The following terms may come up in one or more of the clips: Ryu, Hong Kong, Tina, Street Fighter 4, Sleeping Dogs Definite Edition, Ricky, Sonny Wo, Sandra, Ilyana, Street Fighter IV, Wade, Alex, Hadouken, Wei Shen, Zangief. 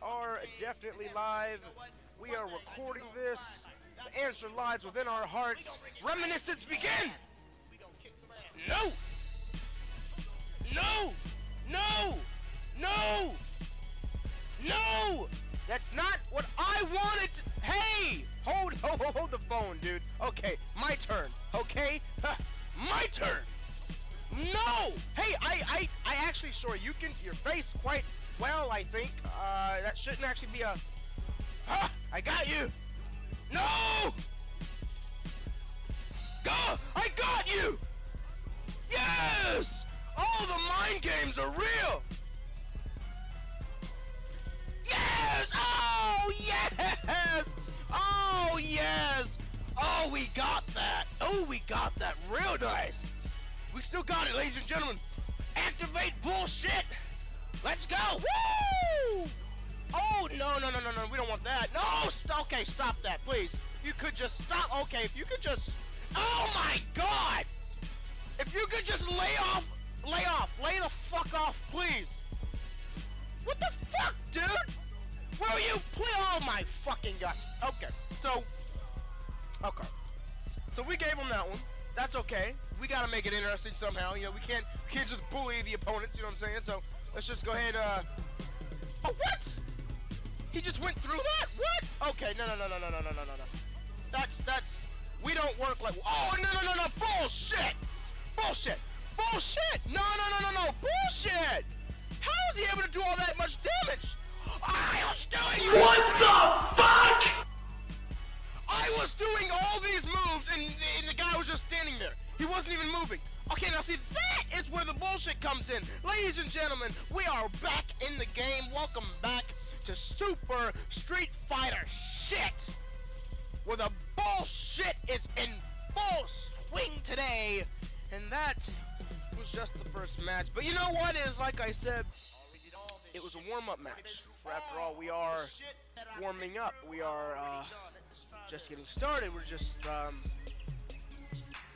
We are definitely live. We are recording this. The answer lies within our hearts. Reminiscence begin! No! No! No! No! No! That's not what I wanted! Hey! Hold the phone, dude. Okay, my turn. Okay? My turn! No! Hey, I actually saw you can your face quite well, I think. That shouldn't actually be a... Huh! I got you! No! Go! I got you! Yes! All the mind games are real! Yes! Oh, yes! Oh, yes! Oh, we got that! Oh, we got that real nice! We still got it, ladies and gentlemen. Activate bullshit. Let's go. Woo! Oh, no. We don't want that. No. Okay, stop that, please. You could just stop. Okay, if you could just. Oh, my God. If you could just lay the fuck off, please. What the fuck, dude? Will you please? Oh, my fucking God. Okay, so. Okay. So we gave him that one. That's okay. We gotta make it interesting somehow. You know, we can't just bully the opponents. You know what I'm saying? So let's just go ahead. Oh, what? He just went through that? What? Okay, no. That's we don't work like. Oh, no. Bullshit. No. Bullshit. How is he able to do all that much damage? I was doing. What the fuck? I was doing all these moves, and the guy was just standing there. He wasn't even moving. Okay, now see, that is where the bullshit comes in. Ladies and gentlemen, we are back in the game. Welcome back to Super Street Fighter shit, where the bullshit is in full swing today. And that was just the first match. But you know what is, like I said, it was a warm-up match. For after all, we are warming up. We are, just getting started. We're just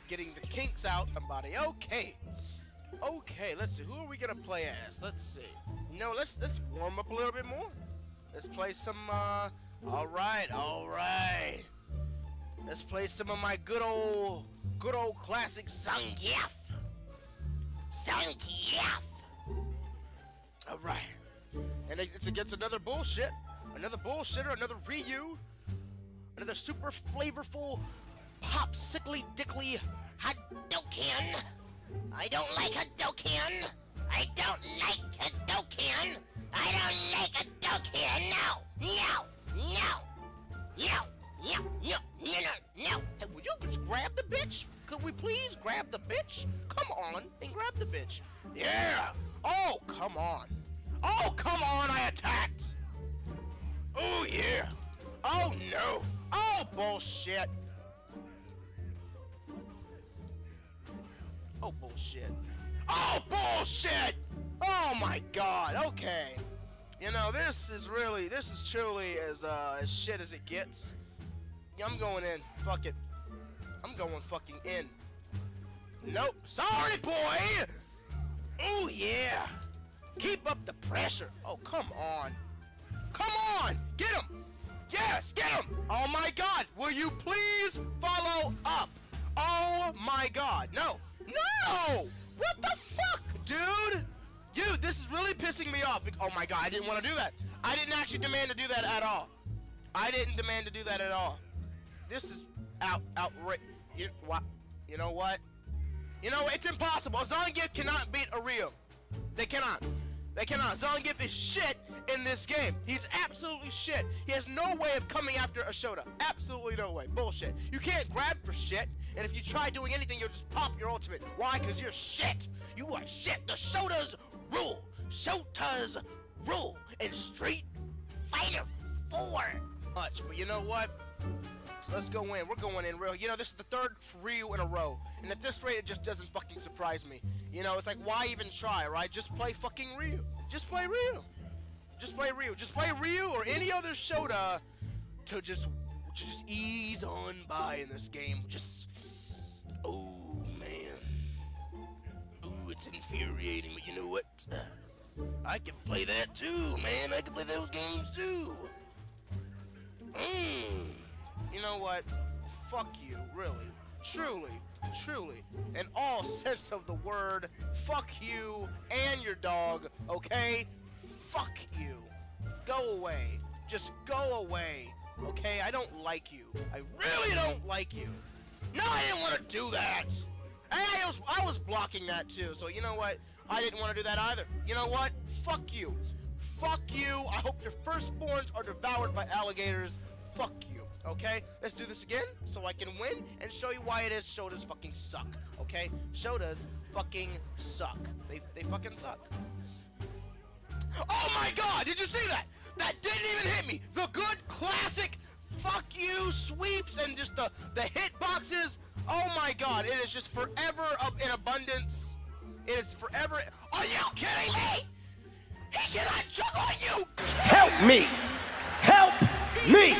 getting the kinks out of body. Okay, let's see, who are we gonna play as? Let's see. No, let's warm up a little bit more. Let's play some all right, let's play some of my good old classic Zangief. All right, and it's against another bullshitter, another Ryu. Another super flavorful, popsickly dickly Hadouken. I don't like Hadouken. I don't like Hadouken. I don't like Hadouken. No. Hey, would you just grab the bitch? Could we please grab the bitch? Come on and grab the bitch. Yeah. Oh, come on. Oh, come on. I attacked. Oh, yeah. Oh, no. Oh, bullshit! Oh, bullshit. Oh, bullshit! Oh, my God, okay. You know, this is truly as shit as it gets. I'm going in. Fuck it. I'm going fucking in. Nope. Sorry, boy! Oh, yeah! Keep up the pressure. Oh, come on. Come on! Get him! Yes, get him! Oh my God! Will you please follow up? Oh my God! No! No! What the fuck, dude? Dude, this is really pissing me off. Oh my God! I didn't want to do that. I didn't actually demand to do that at all. I didn't demand to do that at all. This is outright. You know what? You know it's impossible. Zangief cannot beat a Ryu. They cannot. They cannot. Zangief is shit in this game. He's absolutely shit. He has no way of coming after a Shota. Absolutely no way. Bullshit. You can't grab for shit, and if you try doing anything, you'll just pop your ultimate. Why? Because you're shit. You are shit. The Shotas rule. Shotas rule in Street Fighter 4. Much, but you know what? So let's go in. We're going in real. You know, this is the third Ryu in a row. And at this rate, it just doesn't fucking surprise me. You know, it's like, why even try, right? Just play fucking Ryu. Just play Ryu. Just play Ryu. Just play Ryu or any other Shota to just ease on by in this game. Just, oh, man. Ooh, it's infuriating, but you know what? I can play that too, man. I can play those games too. You know what? Fuck you, really. Truly, truly, in all sense of the word, fuck you and your dog, okay? Fuck you. Go away. Just go away, okay? I don't like you. I really don't like you. No, I didn't want to do that. I was blocking that too, so you know what? I didn't want to do that either. You know what? Fuck you. Fuck you. I hope your firstborns are devoured by alligators. Fuck you. Okay? Let's do this again so I can win and show you why it is Shodas fucking suck. Okay? Shodas fucking suck. They fucking suck. Oh my god! Did you see that? That didn't even hit me! The good classic fuck you sweeps and just the hit boxes. Oh my god, it is just forever up in abundance. It is forever. Are you kidding me? He cannot juggle on you! Help me! Help me!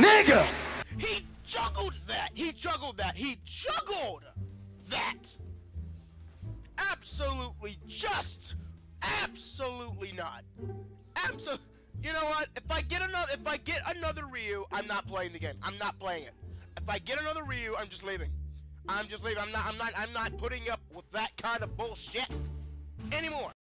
Nigga! He juggled that! He juggled that! He juggled that! Absolutely just! Absolutely not! Absolutely. You know what? If I get another Ryu, I'm not playing the game. I'm not playing it. If I get another Ryu, I'm just leaving. I'm just leaving. I'm not putting up with that kind of bullshit anymore.